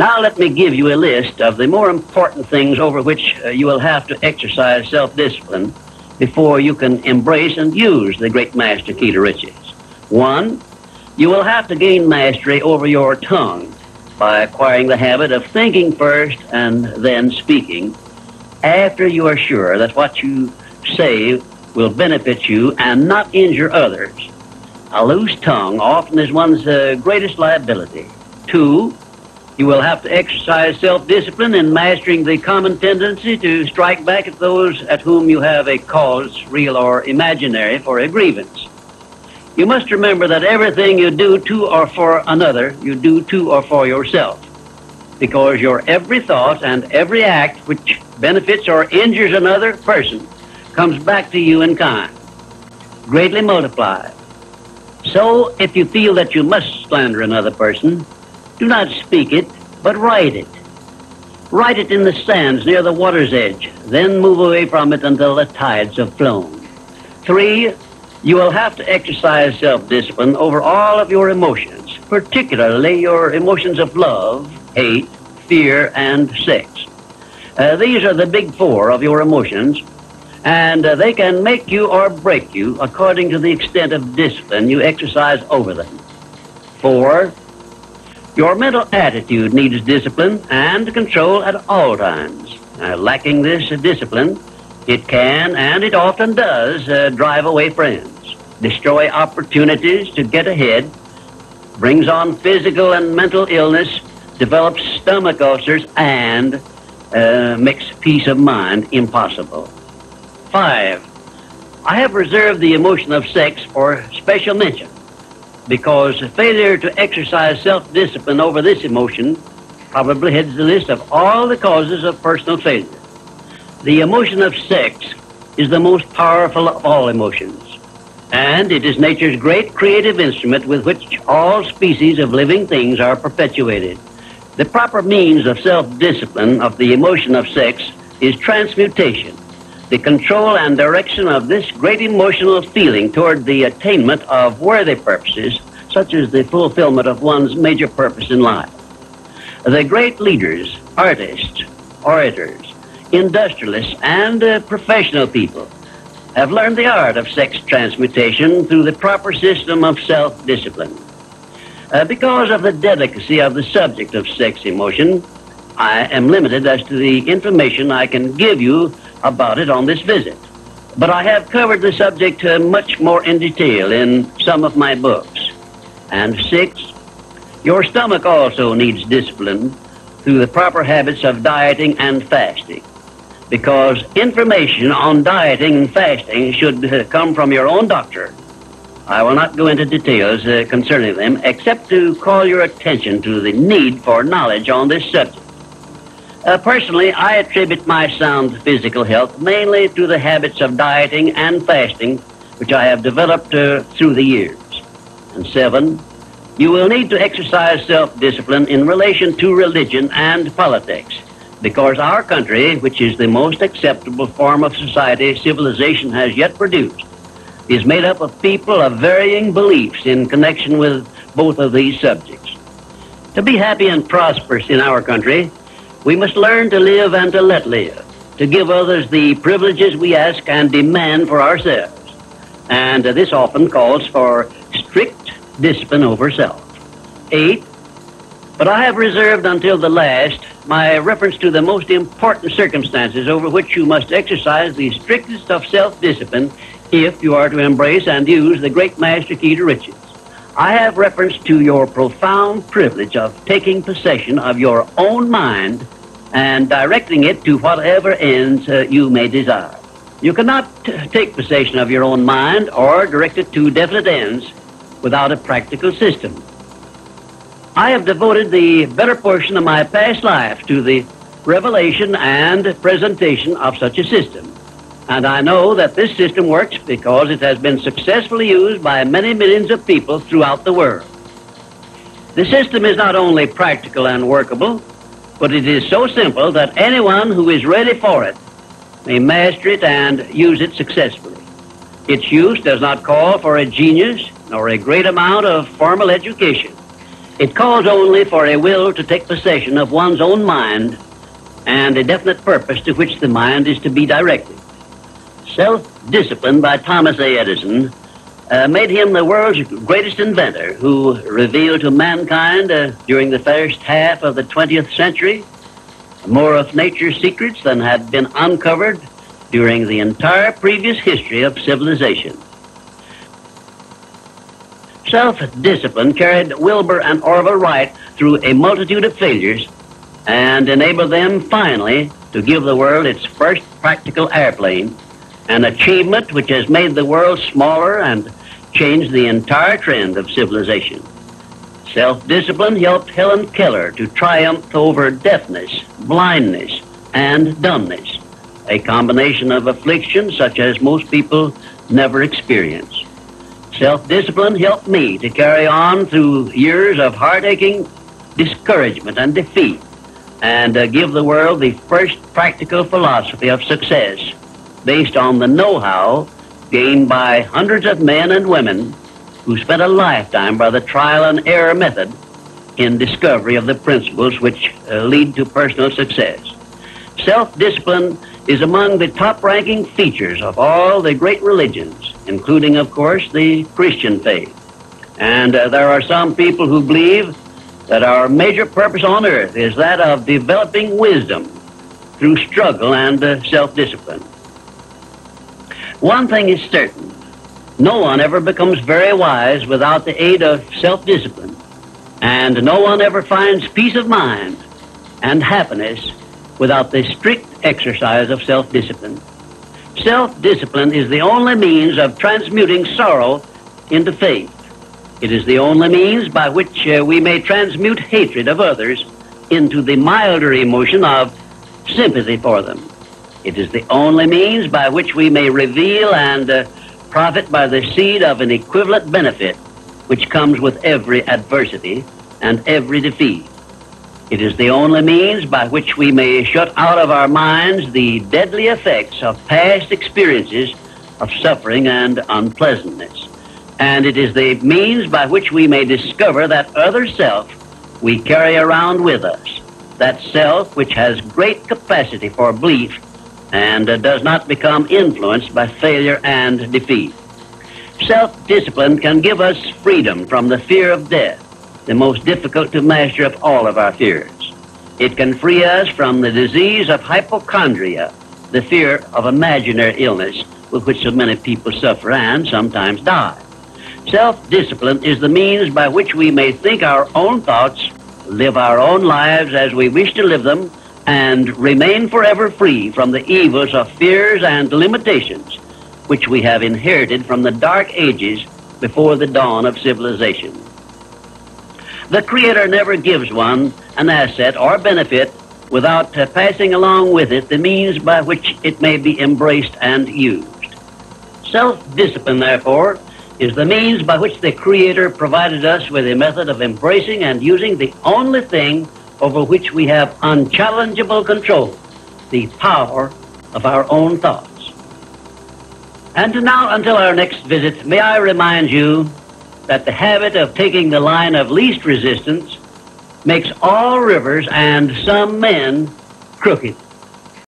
Now let me give you a list of the more important things over which you will have to exercise self-discipline before you can embrace and use the great master key to riches. 1, you will have to gain mastery over your tongue by acquiring the habit of thinking first and then speaking after you are sure that what you say will benefit you and not injure others. A loose tongue often is one's greatest liability. 2, you will have to exercise self-discipline in mastering the common tendency to strike back at those at whom you have a cause, real or imaginary, for a grievance. You must remember that everything you do to or for another, you do to or for yourself, because your every thought and every act which benefits or injures another person comes back to you in kind, greatly multiplied. So, if you feel that you must slander another person, do not speak it, but write it. Write it in the sands near the water's edge, then move away from it until the tides have flown. 3, you will have to exercise self-discipline over all of your emotions, particularly your emotions of love, hate, fear, and sex. These are the big 4 of your emotions, and they can make you or break you according to the extent of discipline you exercise over them. 4, your mental attitude needs discipline and control at all times. Lacking this discipline, it can, and it often does, drive away friends, destroy opportunities to get ahead, brings on physical and mental illness, develops stomach ulcers, and makes peace of mind impossible. 5, I have reserved the emotion of sex for special mention, because failure to exercise self-discipline over this emotion probably heads the list of all the causes of personal failure. The emotion of sex is the most powerful of all emotions, and it is nature's great creative instrument with which all species of living things are perpetuated. The proper means of self-discipline of the emotion of sex is transmutation, the control and direction of this great emotional feeling toward the attainment of worthy purposes, such as the fulfillment of one's major purpose in life. The great leaders, artists, orators, industrialists, and professional people have learned the art of sex transmutation through the proper system of self-discipline. Because of the delicacy of the subject of sex emotion, I am limited as to the information I can give you about it on this visit. But I have covered the subject much more in detail in some of my books. And 6, your stomach also needs discipline through the proper habits of dieting and fasting, because information on dieting and fasting should come from your own doctor. I will not go into details concerning them, except to call your attention to the need for knowledge on this subject. Personally, I attribute my sound physical health mainly to the habits of dieting and fasting, which I have developed through the years. And 7, you will need to exercise self-discipline in relation to religion and politics, because our country, which is the most acceptable form of society civilization has yet produced, is made up of people of varying beliefs in connection with both of these subjects. To be happy and prosperous in our country, we must learn to live and to let live, to give others the privileges we ask and demand for ourselves. And this often calls for strict discipline over self. 8, but I have reserved until the last my reference to the most important circumstances over which you must exercise the strictest of self-discipline if you are to embrace and use the great master key to riches. I have reference to your profound privilege of taking possession of your own mind and directing it to whatever ends you may desire. You cannot take possession of your own mind or direct it to definite ends without a practical system. I have devoted the better portion of my past life to the revelation and presentation of such a system. And I know that this system works because it has been successfully used by many millions of people throughout the world. The system is not only practical and workable, but it is so simple that anyone who is ready for it may master it and use it successfully. Its use does not call for a genius nor a great amount of formal education. It calls only for a will to take possession of one's own mind and a definite purpose to which the mind is to be directed. Self-discipline by Thomas A. Edison made him the world's greatest inventor, who revealed to mankind during the first half of the 20th century more of nature's secrets than had been uncovered during the entire previous history of civilization. Self-discipline carried Wilbur and Orville Wright through a multitude of failures and enabled them finally to give the world its first practical airplane, an achievement which has made the world smaller and changed the entire trend of civilization. Self-discipline helped Helen Keller to triumph over deafness, blindness, and dumbness, a combination of afflictions such as most people never experience. Self-discipline helped me to carry on through years of heart-aching discouragement and defeat, and give the world the first practical philosophy of success based on the know-how gained by hundreds of men and women who spent a lifetime by the trial and error method in discovery of the principles which lead to personal success. Self-discipline is among the top-ranking features of all the great religions, including, of course, the Christian faith. And there are some people who believe that our major purpose on earth is that of developing wisdom through struggle and self-discipline. One thing is certain: no one ever becomes very wise without the aid of self-discipline, and no one ever finds peace of mind and happiness without the strict exercise of self-discipline. Self-discipline is the only means of transmuting sorrow into faith. It is the only means by which we may transmute hatred of others into the milder emotion of sympathy for them. It is the only means by which we may reveal and profit by the seed of an equivalent benefit which comes with every adversity and every defeat. It is the only means by which we may shut out of our minds the deadly effects of past experiences of suffering and unpleasantness. And it is the means by which we may discover that other self we carry around with us, that self which has great capacity for belief and does not become influenced by failure and defeat. Self-discipline can give us freedom from the fear of death, the most difficult to master of all of our fears. It can free us from the disease of hypochondria, the fear of imaginary illness with which so many people suffer and sometimes die. Self-discipline is the means by which we may think our own thoughts, live our own lives as we wish to live them, and remain forever free from the evils of fears and limitations which we have inherited from the dark ages before the dawn of civilization. The Creator never gives one an asset or benefit without passing along with it the means by which it may be embraced and used. Self-discipline, therefore, is the means by which the Creator provided us with a method of embracing and using the only thing over which we have unchallengeable control, the power of our own thoughts. And now, until our next visit, may I remind you that the habit of taking the line of least resistance makes all rivers and some men crooked.